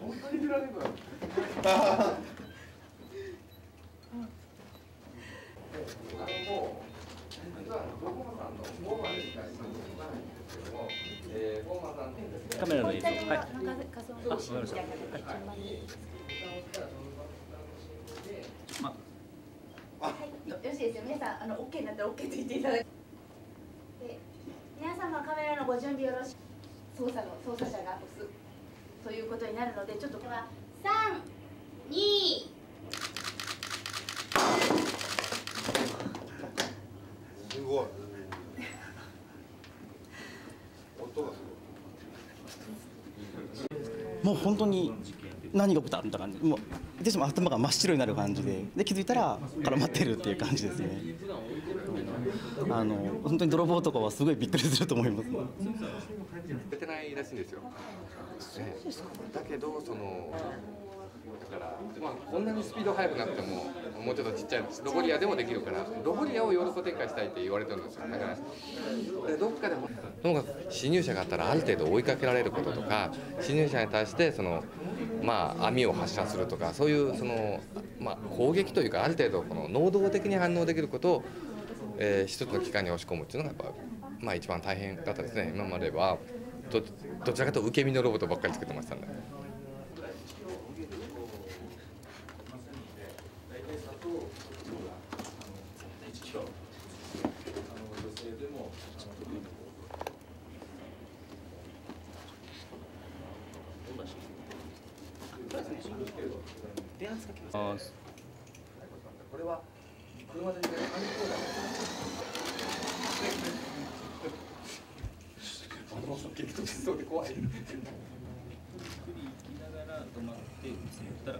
本当にフラメンコだ。もう実はボーマさんのボーマでしか今動かないんですけども、ボーマさんのカメラの映像、よしですよ、皆さんOK になったら OK と言っていただいて、皆様カメラのご準備よろしく、操作者が押すということになるので、ちょっとこれは3、2すごい。音がすごい。もう本当に何が起きたみたいな感じで、もうでしも頭が真っ白になる感じで、で気づいたら絡まってるっていう感じですね。本当に泥棒とかはすごいびっくりすると思います。出てないらしいんですよ。だけどだからこんなにスピード速くなってももうちょっとちっちゃいロボリアでもできるから、ロボリアをヨーロッパ展開したいって言われてるんですよ。だからどっかでもともかく侵入者があったらある程度追いかけられることとか、侵入者に対して網を発射するとか、そういう攻撃というか、ある程度能動的に反応できることを一つの機関に押し込むっていうのがやっぱ、一番大変だったですね。今まではどちらかというと受け身のロボットばっかり作ってましたんで。これは車で怖い。ゆっくり行きながら止まって、打ったら。